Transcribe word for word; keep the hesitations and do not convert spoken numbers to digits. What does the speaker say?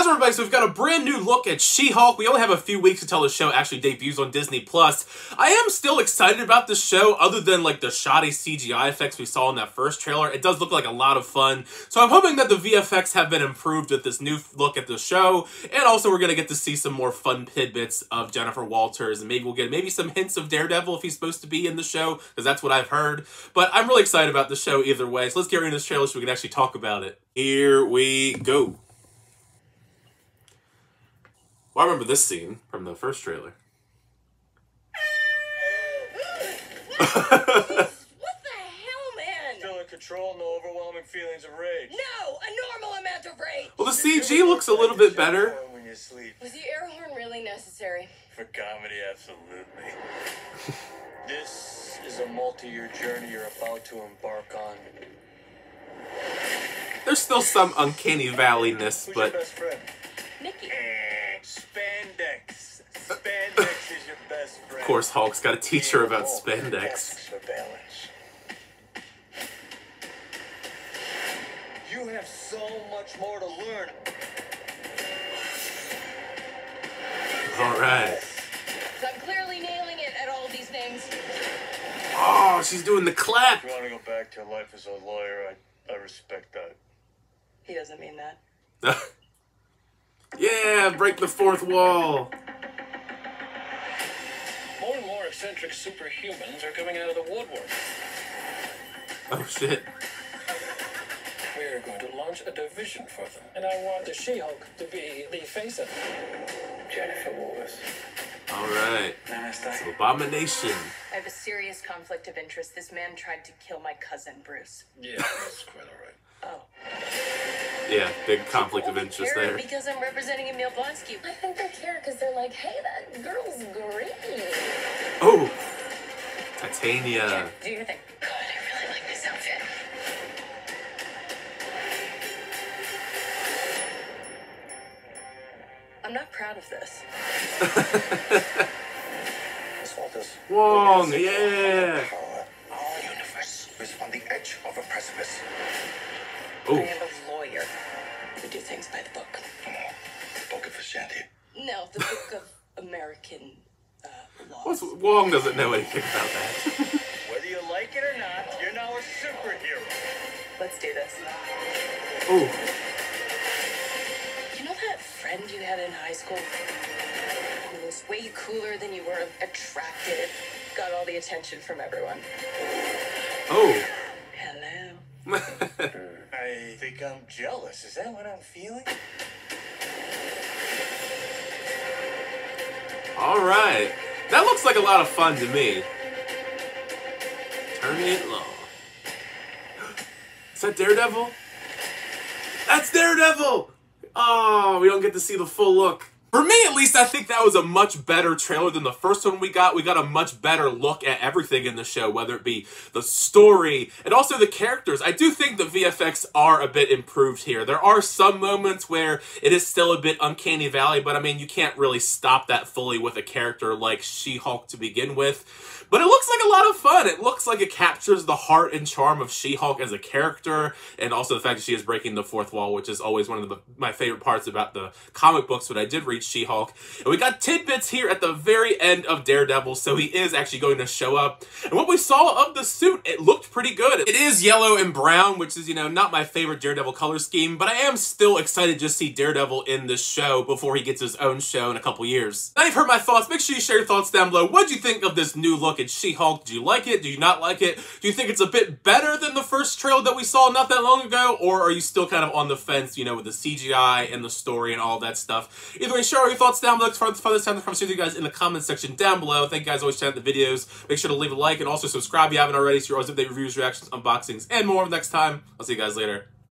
How's everybody? So we've got a brand new look at She-Hulk. We only have a few weeks until the show actually debuts on Disney Plus. I am still excited about this show, other than like the shoddy C G I effects we saw in that first trailer. It does look like a lot of fun. So I'm hoping that the V F X have been improved with this new look at the show, and also we're gonna get to see some more fun tidbits of Jennifer Walters, and maybe we'll get maybe some hints of Daredevil if he's supposed to be in the show, because that's what I've heard. But I'm really excited about the show either way. So let's get rid of this trailer so we can actually talk about it. Here we go. Well, I remember this scene from the first trailer. What the hell, man? Still in control, no overwhelming feelings of rage. No, a normal amount of rage. Well, the C G looks a little bit better. When you sleep. Was the air horn really necessary? For comedy, absolutely. This is a multi-year journey you're about to embark on. There's still some uncanny valley-ness, but... Who's your best friend? Nikki. Spandex. Spandex is your best friend. Of course, Hulk's got to teach her about spandex. You have so much more to learn. All right. So I'm clearly nailing it at all these things. Oh, she's doing the clap. If you want to go back to your life as a lawyer, I, I respect that. He doesn't mean that. Yeah, break the fourth wall. More and more eccentric superhumans are coming out of the woodwork. Oh, shit. We're going to launch a division for them, and I want the She-Hulk to be the face of it. Jennifer Walters. All right. Nice. It's an abomination. I have a serious conflict of interest. This man tried to kill my cousin, Bruce. Yeah, that's quite all right. Oh. Yeah, big conflict of interest there. Because I'm representing Emil Blonsky. I think they care because they're like, hey, that girl's great. Oh, Titania. Sure, do your thing. God, I really like this outfit. I'm not proud of this. Wong, yeah. Our universe is on the edge of a precipice. Oh. I am a lawyer. We do things by the book. Come on. The book of Ashanti. No, the book of American uh, laws. Wong doesn't know anything about that. Whether you like it or not, you're now a superhero. Let's do this. Oh. You know that friend you had in high school who was way cooler than you were attractive, got all the attention from everyone? Oh. Hello. I think I'm jealous. Is that what I'm feeling? All right. That looks like a lot of fun to me. Attorney at law. Is that Daredevil? That's Daredevil! Oh, we don't get to see the full look. For me, at least, I think that was a much better trailer than the first one we got. We got a much better look at everything in the show, whether it be the story and also the characters. I do think the V F X are a bit improved here. There are some moments where it is still a bit uncanny valley, but I mean, you can't really stop that fully with a character like She-Hulk to begin with. But it looks like a lot of fun. It looks like it captures the heart and charm of She-Hulk as a character, and also the fact that she is breaking the fourth wall, which is always one of the, my favorite parts about the comic books, but I did read She-Hulk. And we got tidbits here at the very end of Daredevil, so he is actually going to show up. And what we saw of the suit, it looked pretty good. It is yellow and brown, which is, you know, not my favorite Daredevil color scheme, but I am still excited to see Daredevil in this show before he gets his own show in a couple years. Now you've heard my thoughts. Make sure you share your thoughts down below. What do you think of this new look at She-Hulk? Do you like it? Do you not like it? Do you think it's a bit better than the first trailer that we saw not that long ago? Or are you still kind of on the fence, you know, with the C G I and the story and all that stuff? Either way, share all your thoughts down below. It's fun this time to conversation with you guys in the comments section down below. Thank you guys always checking out the videos. Make sure to leave a like and also subscribe if you haven't already so you're always up to date reviews, reactions, unboxings, and more next time. I'll see you guys later.